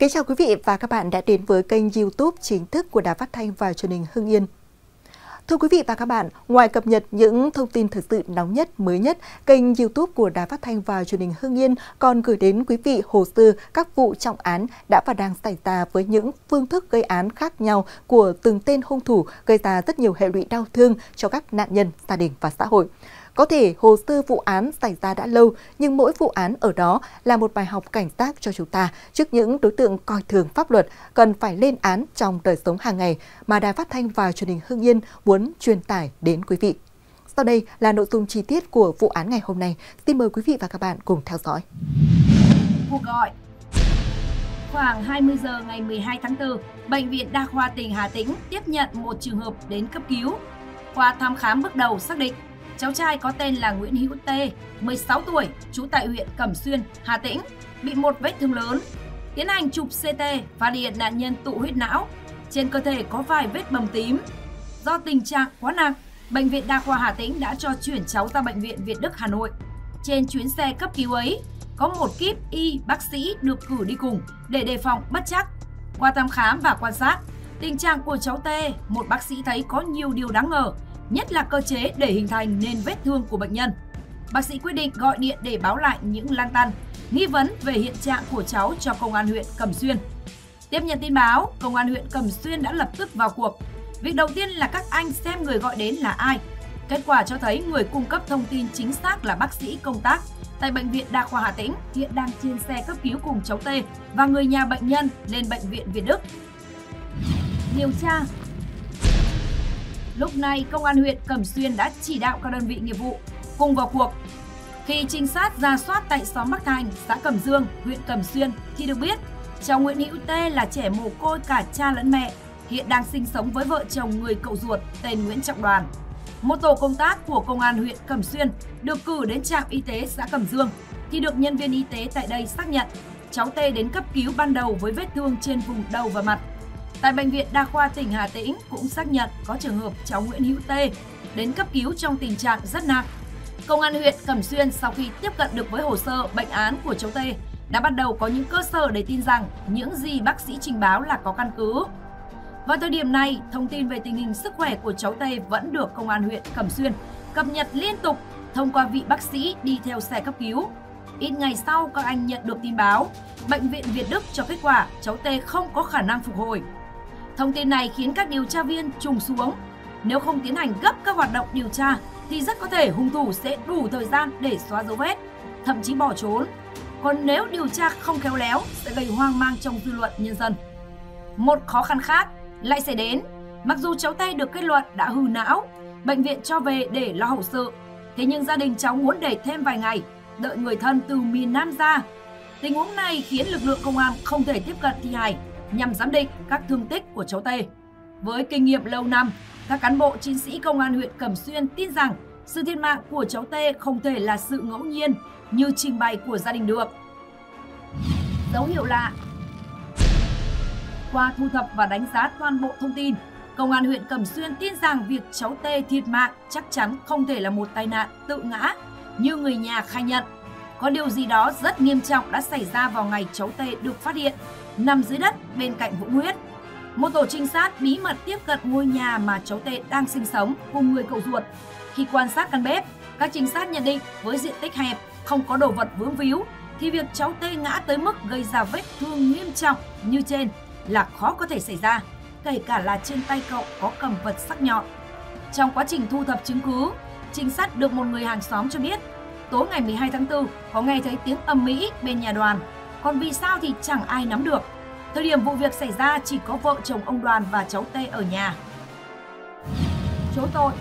Kính chào quý vị và các bạn đã đến với kênh YouTube chính thức của Đài Phát Thanh và Truyền hình Hưng Yên. Thưa quý vị và các bạn, ngoài cập nhật những thông tin thực sự nóng nhất, mới nhất, kênh YouTube của Đài Phát Thanh và Truyền hình Hưng Yên còn gửi đến quý vị hồ sơ các vụ trọng án đã và đang xảy ra với những phương thức gây án khác nhau của từng tên hung thủ, gây ra rất nhiều hệ lụy đau thương cho các nạn nhân, gia đình và xã hội. Có thể hồ sơ vụ án xảy ra đã lâu, nhưng mỗi vụ án ở đó là một bài học cảnh giác cho chúng ta trước những đối tượng coi thường pháp luật cần phải lên án trong đời sống hàng ngày mà Đài Phát Thanh và Truyền hình Hưng Yên muốn truyền tải đến quý vị. Sau đây là nội dung chi tiết của vụ án ngày hôm nay. Xin mời quý vị và các bạn cùng theo dõi. Cuộc gọi. Khoảng 20 giờ ngày 12 tháng 4, Bệnh viện Đa khoa tỉnh Hà Tĩnh tiếp nhận một trường hợp đến cấp cứu. Qua thăm khám bước đầu xác định, cháu trai có tên là Nguyễn Hữu Tê, 16 tuổi, trú tại huyện Cẩm Xuyên, Hà Tĩnh, bị một vết thương lớn. Tiến hành chụp CT, phát hiện nạn nhân tụ huyết não, trên cơ thể có vài vết bầm tím. Do tình trạng quá nặng, Bệnh viện Đa khoa Hà Tĩnh đã cho chuyển cháu ra Bệnh viện Việt Đức, Hà Nội. Trên chuyến xe cấp cứu ấy, có một kíp y bác sĩ được cử đi cùng để đề phòng bất trắc. Qua thăm khám và quan sát, tình trạng của cháu Tê, một bác sĩ thấy có nhiều điều đáng ngờ, nhất là cơ chế để hình thành nên vết thương của bệnh nhân. Bác sĩ quyết định gọi điện để báo lại những lăn tăn, nghi vấn về hiện trạng của cháu cho công an huyện Cẩm Xuyên. Tiếp nhận tin báo, công an huyện Cẩm Xuyên đã lập tức vào cuộc. Việc đầu tiên là các anh xem người gọi đến là ai. Kết quả cho thấy người cung cấp thông tin chính xác là bác sĩ công tác tại Bệnh viện Đa khoa Hà Tĩnh, hiện đang trên xe cấp cứu cùng cháu T và người nhà bệnh nhân lên Bệnh viện Việt Đức. Điều tra. Lúc này, Công an huyện Cẩm Xuyên đã chỉ đạo các đơn vị nghiệp vụ cùng vào cuộc. Khi trinh sát ra soát tại xóm Bắc Thành, xã Cẩm Dương, huyện Cẩm Xuyên thì được biết cháu Nguyễn Hữu Tê là trẻ mồ côi cả cha lẫn mẹ, hiện đang sinh sống với vợ chồng người cậu ruột tên Nguyễn Trọng Đoàn. Một tổ công tác của Công an huyện Cẩm Xuyên được cử đến trạm y tế xã Cẩm Dương thì được nhân viên y tế tại đây xác nhận cháu Tê đến cấp cứu ban đầu với vết thương trên vùng đầu và mặt. Tại Bệnh viện Đa khoa tỉnh Hà Tĩnh cũng xác nhận có trường hợp cháu Nguyễn Hữu Tê đến cấp cứu trong tình trạng rất nặng. Công an huyện Cẩm Xuyên sau khi tiếp cận được với hồ sơ bệnh án của cháu Tê đã bắt đầu có những cơ sở để tin rằng những gì bác sĩ trình báo là có căn cứ. Vào thời điểm này, thông tin về tình hình sức khỏe của cháu Tê vẫn được Công an huyện Cẩm Xuyên cập nhật liên tục thông qua vị bác sĩ đi theo xe cấp cứu. Ít ngày sau, các anh nhận được tin báo, Bệnh viện Việt Đức cho kết quả cháu Tê không có khả năng phục hồi. Thông tin này khiến các điều tra viên trùng xuống. Nếu không tiến hành gấp các hoạt động điều tra thì rất có thể hung thủ sẽ đủ thời gian để xóa dấu vết, thậm chí bỏ trốn. Còn nếu điều tra không khéo léo sẽ gây hoang mang trong dư luận nhân dân. Một khó khăn khác lại sẽ đến. Mặc dù cháu Tê được kết luận đã hư não, bệnh viện cho về để lo hậu sự. Thế nhưng gia đình cháu muốn để thêm vài ngày, đợi người thân từ miền Nam ra. Tình huống này khiến lực lượng công an không thể tiếp cận thi hài nhằm giám định các thương tích của cháu Tê. Với kinh nghiệm lâu năm, các cán bộ chiến sĩ Công an huyện Cẩm Xuyên tin rằng sự thiệt mạng của cháu Tê không thể là sự ngẫu nhiên như trình bày của gia đình được. Dấu hiệu lạ. Qua thu thập và đánh giá toàn bộ thông tin, Công an huyện Cẩm Xuyên tin rằng việc cháu Tê thiệt mạng chắc chắn không thể là một tai nạn tự ngã như người nhà khai nhận. Có điều gì đó rất nghiêm trọng đã xảy ra vào ngày cháu Tê được phát hiện nằm dưới đất bên cạnh vũng huyết. Một tổ trinh sát bí mật tiếp cận ngôi nhà mà cháu Tê đang sinh sống cùng người cậu ruột. Khi quan sát căn bếp, các trinh sát nhận định với diện tích hẹp, không có đồ vật vướng víu thì việc cháu Tê ngã tới mức gây ra vết thương nghiêm trọng như trên là khó có thể xảy ra, kể cả là trên tay cậu có cầm vật sắc nhọn. Trong quá trình thu thập chứng cứ, trinh sát được một người hàng xóm cho biết tối ngày 12 tháng 4 có nghe thấy tiếng ầm ĩ bên nhà Đoàn. Còn vì sao thì chẳng ai nắm được. Thời điểm vụ việc xảy ra chỉ có vợ chồng ông Đoàn và cháu Tê ở nhà. Chối tội.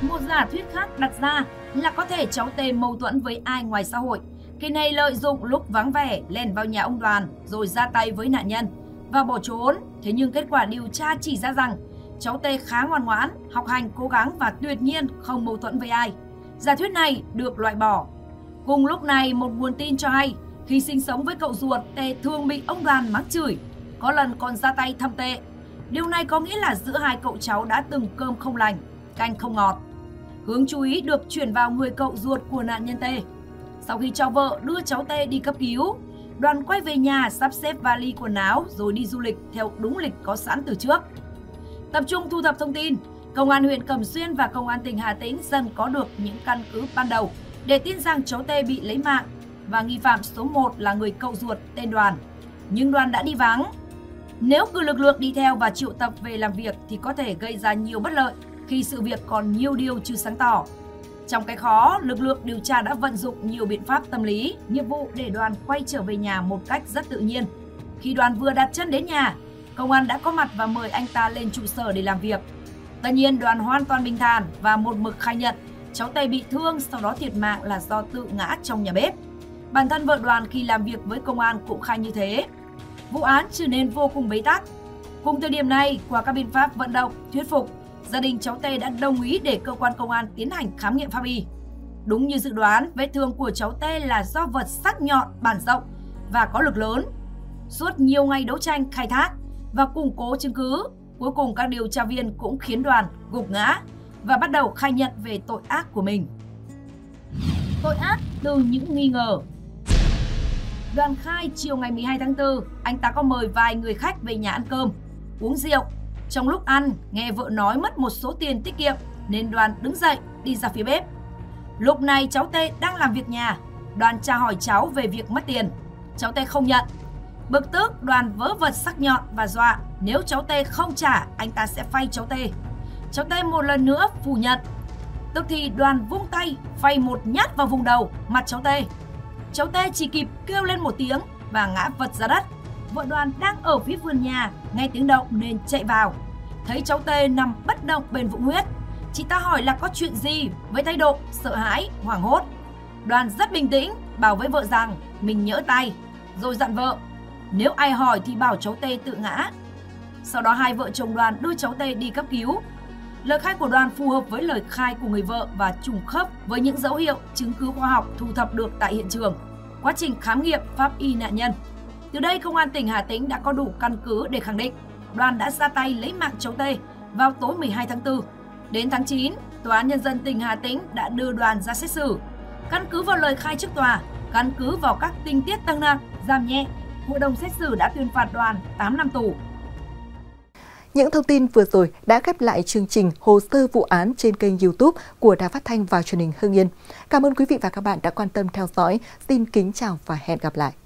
Một giả thuyết khác đặt ra là có thể cháu Tê mâu thuẫn với ai ngoài xã hội. Kẻ này lợi dụng lúc vắng vẻ lẻn vào nhà ông Đoàn rồi ra tay với nạn nhân và bỏ trốn. Thế nhưng kết quả điều tra chỉ ra rằng cháu Tê khá ngoan ngoãn, học hành, cố gắng và tuyệt nhiên không mâu thuẫn với ai. Giả thuyết này được loại bỏ. Cùng lúc này, một nguồn tin cho hay khi sinh sống với cậu ruột, Tê thường bị ông Đoàn mắng chửi, có lần còn ra tay thăm Tê. Điều này có nghĩa là giữa hai cậu cháu đã từng cơm không lành, canh không ngọt. Hướng chú ý được chuyển vào người cậu ruột của nạn nhân Tê. Sau khi cho vợ đưa cháu Tê đi cấp cứu, Đoàn quay về nhà, sắp xếp vali quần áo rồi đi du lịch theo đúng lịch có sẵn từ trước. Tập trung thu thập thông tin, Công an huyện Cẩm Xuyên và Công an tỉnh Hà Tĩnh dần có được những căn cứ ban đầu để tin rằng cháu Tê bị lấy mạng và nghi phạm số 1 là người cậu ruột tên Đoàn. Nhưng Đoàn đã đi vắng. Nếu cử lực lượng đi theo và triệu tập về làm việc thì có thể gây ra nhiều bất lợi khi sự việc còn nhiều điều chưa sáng tỏ. Trong cái khó, lực lượng điều tra đã vận dụng nhiều biện pháp tâm lý, nghiệp vụ để Đoàn quay trở về nhà một cách rất tự nhiên. Khi Đoàn vừa đặt chân đến nhà, công an đã có mặt và mời anh ta lên trụ sở để làm việc. Tất nhiên Đoàn hoàn toàn bình thản và một mực khai nhận cháu Tê bị thương sau đó thiệt mạng là do tự ngã trong nhà bếp. Bản thân vợ Đoàn khi làm việc với công an cũng khai như thế. Vụ án trở nên vô cùng bế tắc. Cùng thời điểm này, qua các biện pháp vận động, thuyết phục, gia đình cháu Tê đã đồng ý để cơ quan công an tiến hành khám nghiệm pháp y. Đúng như dự đoán, vết thương của cháu Tê là do vật sắc nhọn, bản rộng và có lực lớn. Suốt nhiều ngày đấu tranh khai thác và củng cố chứng cứ, cuối cùng các điều tra viên cũng khiến Đoàn gục ngã và bắt đầu khai nhận về tội ác của mình. Tội ác từ những nghi ngờ. Đoàn khai chiều ngày 12 tháng 4, anh ta có mời vài người khách về nhà ăn cơm, uống rượu. Trong lúc ăn, nghe vợ nói mất một số tiền tiết kiệm nên Đoàn đứng dậy đi ra phía bếp. Lúc này cháu Tê đang làm việc nhà, Đoàn tra hỏi cháu về việc mất tiền. Cháu Tê không nhận. Bực tức, Đoàn vớ vật sắc nhọn và dọa nếu cháu Tê không trả, anh ta sẽ phay cháu Tê. Cháu Tê một lần nữa phủ nhận. Tức thì Đoàn vung tay phay một nhát vào vùng đầu, mặt cháu Tê. Cháu Tê chỉ kịp kêu lên một tiếng và ngã vật ra đất. Vợ Đoàn đang ở phía vườn nhà, nghe tiếng động nên chạy vào. Thấy cháu Tê nằm bất động bên vũng huyết. Chị ta hỏi là có chuyện gì với thái độ sợ hãi, hoảng hốt. Đoàn rất bình tĩnh, bảo với vợ rằng mình nhỡ tay, rồi dặn vợ. Nếu ai hỏi thì bảo cháu Tê tự ngã. Sau đó hai vợ chồng Đoàn đưa cháu Tê đi cấp cứu. Lời khai của Đoàn phù hợp với lời khai của người vợ và trùng khớp với những dấu hiệu chứng cứ khoa học thu thập được tại hiện trường, quá trình khám nghiệm pháp y nạn nhân. Từ đây, Công an tỉnh Hà Tĩnh đã có đủ căn cứ để khẳng định Đoàn đã ra tay lấy mạng cháu Tê vào tối 12 tháng 4. Đến tháng 9, Tòa án Nhân dân tỉnh Hà Tĩnh đã đưa Đoàn ra xét xử. Căn cứ vào lời khai trước tòa, căn cứ vào các tình tiết tăng nặng, giảm nhẹ, Hội đồng xét xử đã tuyên phạt Đoàn 8 năm tù. Những thông tin vừa rồi đã khép lại chương trình Hồ sơ vụ án trên kênh YouTube của Đài Phát Thanh và Truyền hình Hưng Yên. Cảm ơn quý vị và các bạn đã quan tâm theo dõi. Xin kính chào và hẹn gặp lại.